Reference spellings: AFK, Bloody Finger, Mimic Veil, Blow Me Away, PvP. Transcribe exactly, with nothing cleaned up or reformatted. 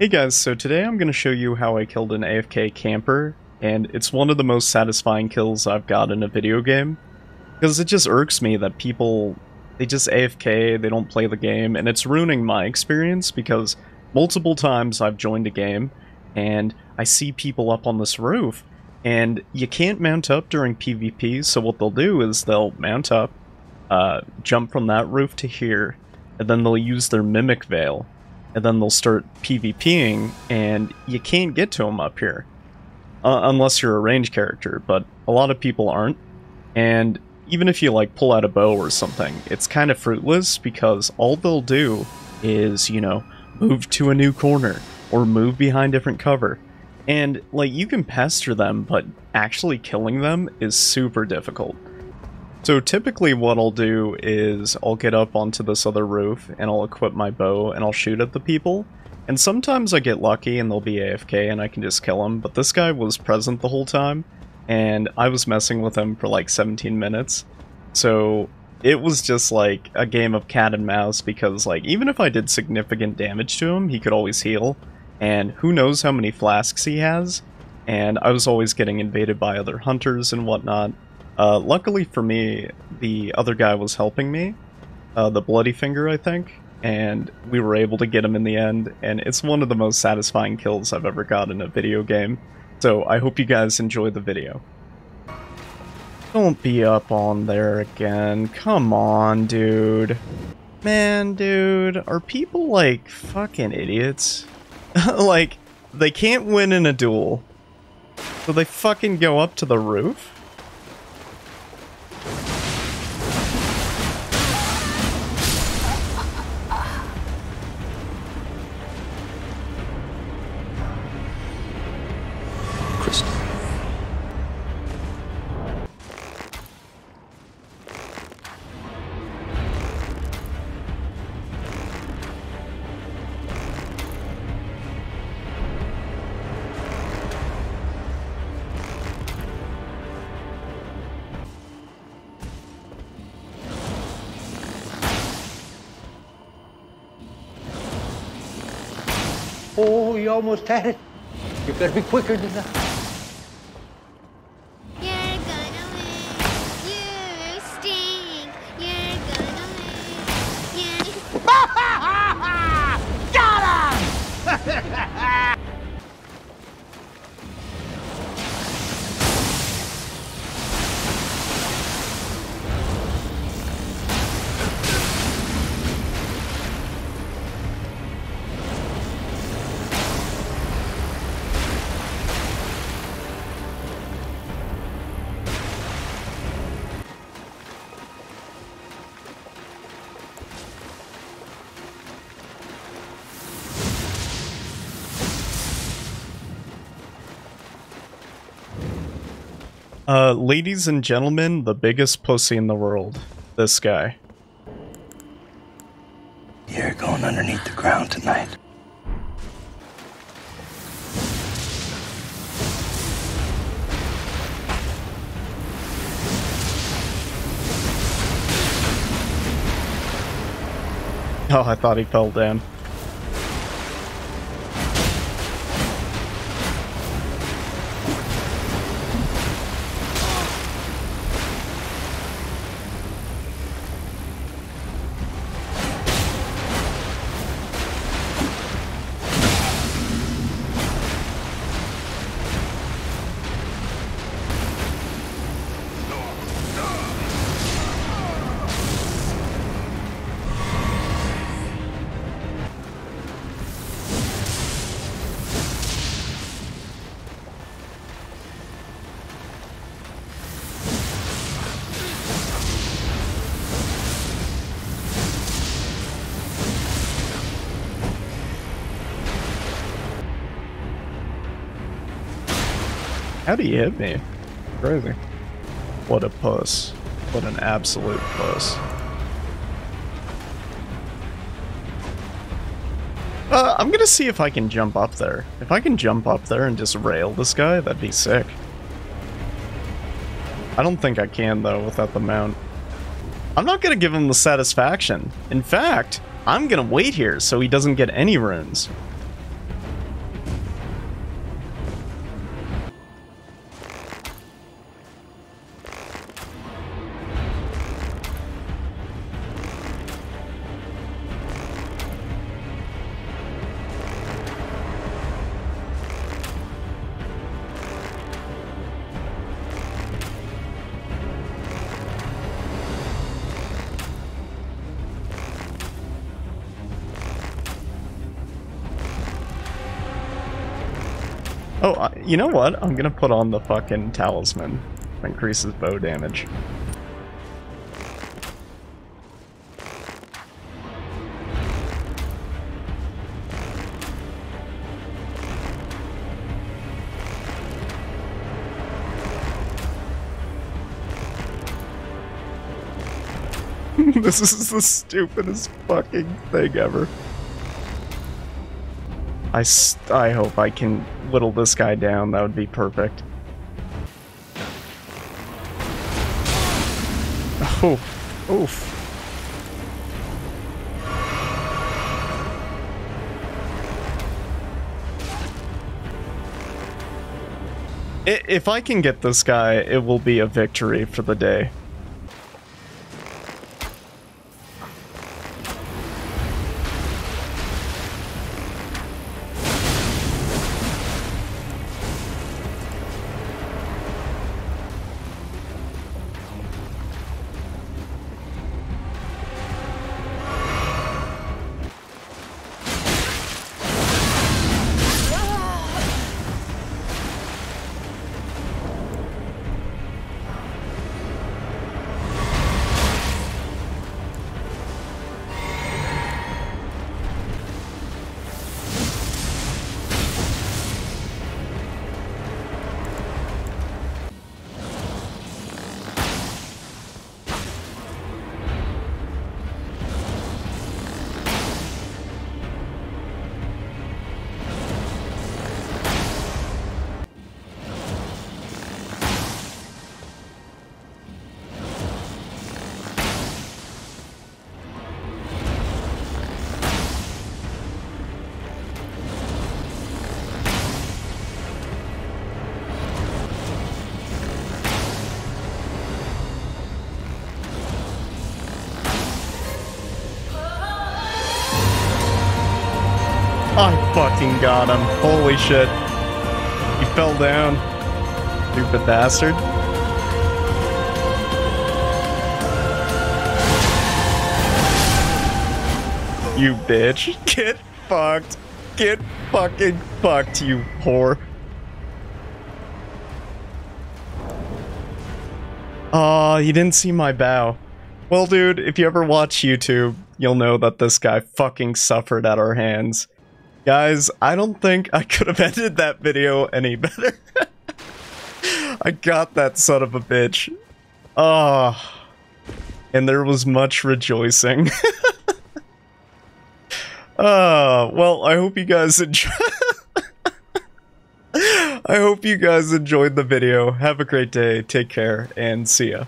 Hey guys, so today I'm going to show you how I killed an A F K camper, and it's one of the most satisfying kills I've got in a video game, because it just irks me that people, they just A F K, they don't play the game, and it's ruining my experience because multiple times I've joined a game, and I see people up on this roof, and you can't mount up during PvP, so what they'll do is they'll mount up, uh, jump from that roof to here, and then they'll use their Mimic Veil. And then they'll start PvPing, and you can't get to them up here. Uh, unless you're a ranged character, but a lot of people aren't. And even if you, like, pull out a bow or something, it's kind of fruitless, because all they'll do is, you know, move to a new corner, or move behind different cover. And, like, you can pester them, but actually killing them is super difficult. So typically what I'll do is I'll get up onto this other roof and I'll equip my bow and I'll shoot at the people. And sometimes I get lucky and they'll be A F K and I can just kill them, but this guy was present the whole time and I was messing with him for like seventeen minutes. So it was just like a game of cat and mouse, because like even if I did significant damage to him, he could always heal. And who knows how many flasks he has. And I was always getting invaded by other hunters and whatnot. Uh, luckily for me, the other guy was helping me, uh, the Bloody Finger, I think, and we were able to get him in the end, and it's one of the most satisfying kills I've ever got in a video game, so I hope you guys enjoy the video. Don't be up on there again, come on, dude. Man, dude, are people, like, fucking idiots? Like, they can't win in a duel, so they fucking go up to the roof? Oh, you almost had it. You better be quicker than that. You're gonna win. You stink. You're gonna win. You... Ha ha ha ha! Got him! Ha ha ha ha! Uh, ladies and gentlemen, the biggest pussy in the world. This guy. You're going underneath the ground tonight. Oh, I thought he fell down. How do you hit me? Crazy. What a puss. What an absolute puss. Uh, I'm gonna see if I can jump up there. If I can jump up there and just rail this guy, that'd be sick. I don't think I can, though, without the mount. I'm not gonna give him the satisfaction. In fact, I'm gonna wait here so he doesn't get any runes. Oh, uh, you know what? I'm gonna put on the fucking talisman. Increases bow damage. This is the stupidest fucking thing ever. I, st I hope I can whittle this guy down, that would be perfect. Oh, oof. I if I can get this guy, it will be a victory for the day. I fucking got him. Holy shit. He fell down. Stupid bastard. You bitch. Get fucked. Get fucking fucked, you whore. Aw, uh, you didn't see my bow. Well, dude, if you ever watch YouTube, you'll know that this guy fucking suffered at our hands. Guys, I don't think I could have ended that video any better. I got that son of a bitch. Ah, oh, and there was much rejoicing. Ah, oh, well, I hope you guys enjoyed. I hope you guys enjoyed the video. Have a great day. Take care and see ya.